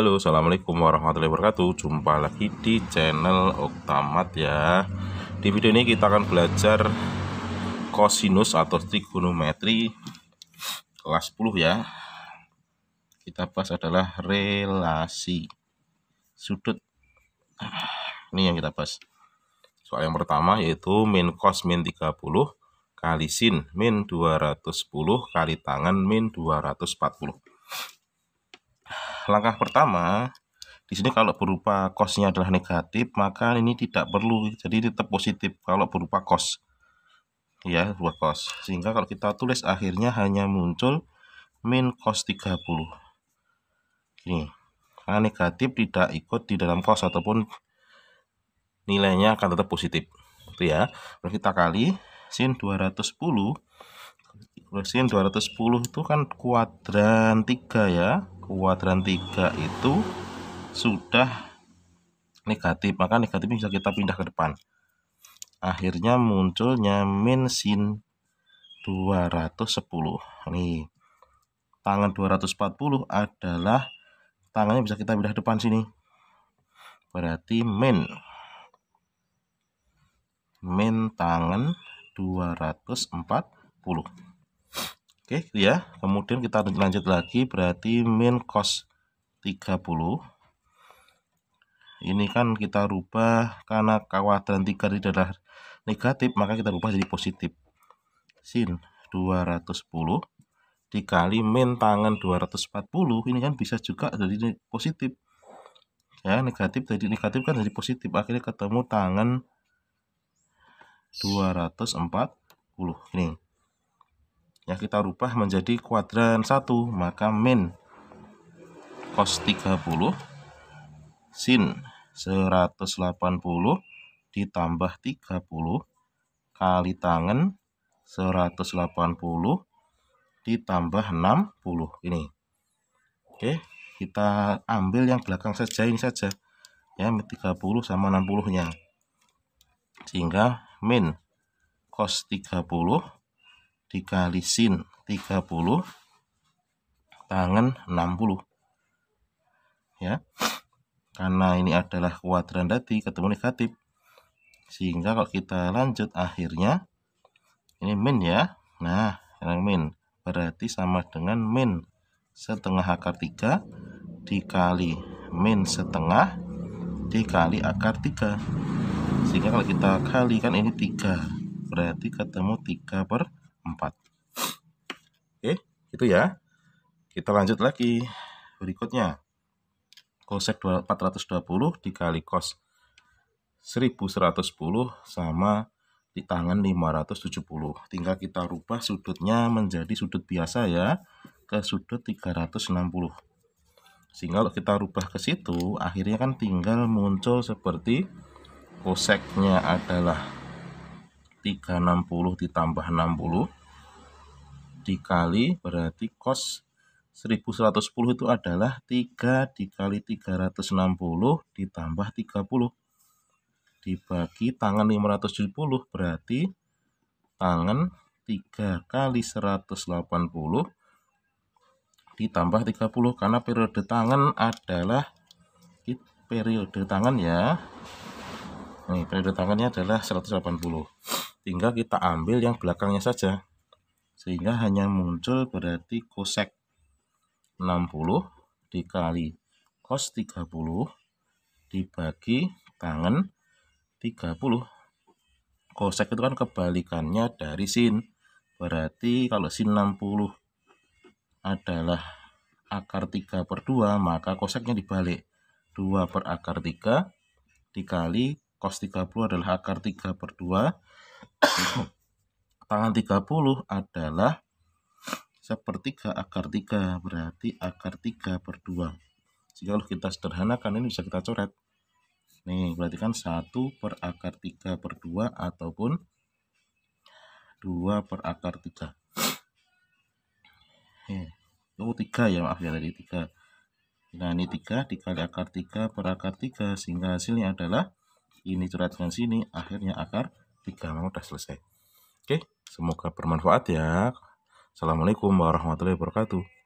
Halo, assalamualaikum warahmatullahi wabarakatuh. Jumpa lagi di channel Okta Math ya. Di video ini kita akan belajar kosinus atau trigonometri kelas 10 ya. Kita bahas adalah relasi sudut. Ini yang kita bahas. Soal yang pertama yaitu min cos min 30 kali sin min 210 kali tangan min 240. Langkah pertama di sini kalau berupa cosnya adalah negatif, maka ini tidak perlu, jadi tetap positif kalau berupa cos ya, dua cos, sehingga kalau kita tulis akhirnya hanya muncul min cos 30 ini, karena negatif tidak ikut di dalam cos ataupun nilainya akan tetap positif itu ya. Lalu kita kali sin 210. Sin 210 itu kan kuadran 3 ya. Kuadran 3 itu sudah negatif, maka negatifnya bisa kita pindah ke depan. Akhirnya munculnya min sin 210. Nih, tangan 240 adalah tangannya bisa kita pindah ke depan sini. Berarti min tangan 240. Oke ya, kemudian kita lanjut lagi, berarti min cos 30 ini kan kita rubah, karena kuadran 3 adalah negatif maka kita rubah jadi positif. Sin 210 dikali min tangan 240 ini kan bisa juga jadi positif ya, negatif jadi negatif kan jadi positif, akhirnya ketemu tangan 240 ini. Ya, kita rubah menjadi kuadran 1, maka min cos 30 sin 180 ditambah 30 kali tangan 180 ditambah 60 ini. Oke, kita ambil yang belakang saja, ini saja ya, 30 sama 60 nya, sehingga min cos 30 dikali sin 30 tangan 60 ya, karena ini adalah kuadran tadi ketemu negatif, sehingga kalau kita lanjut akhirnya ini min ya. Nah, yang min berarti sama dengan min setengah akar 3 dikali min setengah dikali akar 3, sehingga kalau kita kalikan ini 3 berarti ketemu 3/4. Oke, itu ya. Kita lanjut lagi berikutnya. Cosec 420 dikali cos 1110 sama di tangan 570. Tinggal kita rubah sudutnya menjadi sudut biasa ya, ke sudut 360. Sehingga kalau kita rubah ke situ, akhirnya kan tinggal muncul seperti coseknya adalah 360 ditambah 60 dikali, berarti cos 1110 itu adalah 3 dikali 360 ditambah 30 dibagi tangan 570, berarti tangan 3 kali 180 ditambah 30, karena periode tangan adalah periode tangan ya. Nih, periode tangannya adalah 180. Tinggal kita ambil yang belakangnya saja, sehingga hanya muncul berarti cosec 60 dikali cos 30 dibagi tangan 30. Cosec itu kan kebalikannya dari sin, berarti kalau sin 60 adalah akar 3/2, maka coseknya dibalik, 2/akar 3 dikali cos 30 adalah akar 3/2, tangan 30 adalah 1/3 akar 3, berarti akar 3/2. Jika kita sederhanakan ini bisa kita coret nih, berarti kan 1/akar 3/2 ataupun 2/akar 3. Oh, 3 ya, maaf ya, tadi 3. Nah, ini 3 dikali akar 3/akar 3, sehingga hasilnya adalah ini, coretkan sini akhirnya akar 3, udah selesai. Oke, semoga bermanfaat ya. Assalamualaikum warahmatullahi wabarakatuh.